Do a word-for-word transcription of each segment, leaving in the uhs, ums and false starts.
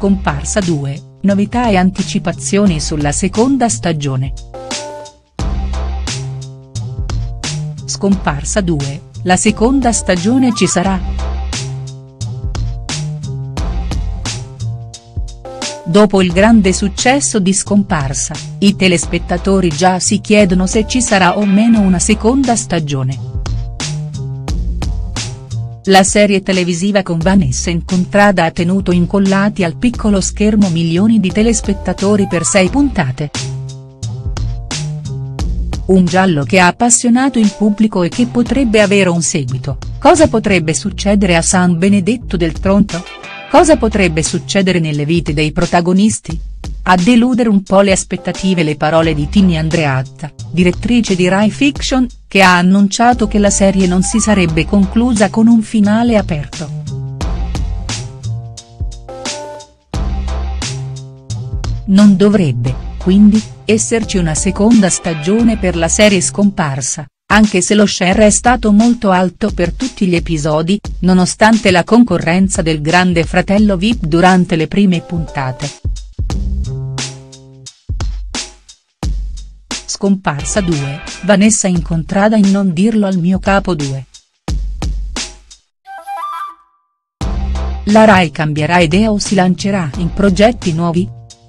Scomparsa due, novità e anticipazioni sulla seconda stagione. Scomparsa due, la seconda stagione ci sarà. Dopo il grande successo di Scomparsa, i telespettatori già si chiedono se ci sarà o meno una seconda stagione. La serie televisiva con Vanessa Incontrada ha tenuto incollati al piccolo schermo milioni di telespettatori per sei puntate. Un giallo che ha appassionato il pubblico e che potrebbe avere un seguito. Cosa potrebbe succedere a San Benedetto del Tronto? Cosa potrebbe succedere nelle vite dei protagonisti? A deludere un po' le aspettative le parole di Tini Andreatta, direttrice di Rai Fiction, che ha annunciato che la serie non si sarebbe conclusa con un finale aperto. Non dovrebbe, quindi, esserci una seconda stagione per la serie Scomparsa, anche se lo share è stato molto alto per tutti gli episodi, nonostante la concorrenza del Grande Fratello V I P durante le prime puntate. Scomparsa due, Vanessa Incontrada in Non dirlo al mio capo due. La Rai cambierà idea o si lancerà in progetti nuovi?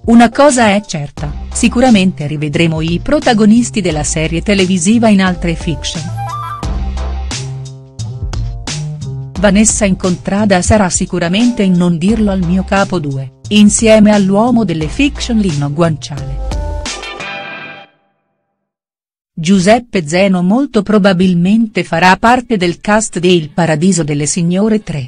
Una cosa è certa, sicuramente rivedremo i protagonisti della serie televisiva in altre fiction. Vanessa Incontrada sarà sicuramente in Non dirlo al mio capo due, insieme all'uomo delle fiction Lino Guanciale. Giuseppe Zeno molto probabilmente farà parte del cast di Il Paradiso delle Signore tre.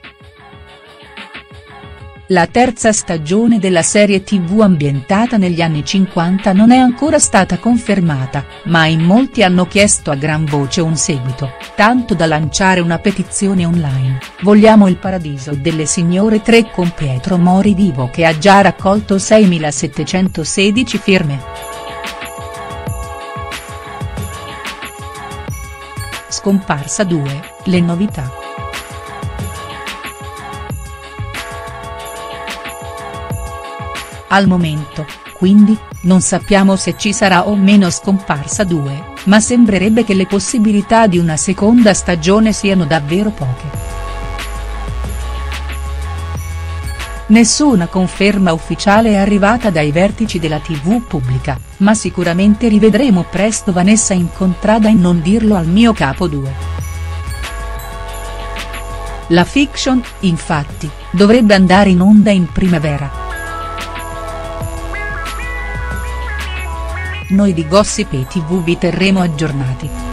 La terza stagione della serie tivù ambientata negli anni cinquanta non è ancora stata confermata, ma in molti hanno chiesto a gran voce un seguito, tanto da lanciare una petizione online, vogliamo Il Paradiso delle Signore tre con Pietro Morivivo che ha già raccolto seimilasettecentosedici firme. Scomparsa due, le novità. Al momento, quindi, non sappiamo se ci sarà o meno Scomparsa due, ma sembrerebbe che le possibilità di una seconda stagione siano davvero poche. Nessuna conferma ufficiale è arrivata dai vertici della tivù pubblica, ma sicuramente rivedremo presto Vanessa Incontrada in Non dirlo al mio capo due. La fiction, infatti, dovrebbe andare in onda in primavera. Noi di Gossip e Tv vi terremo aggiornati.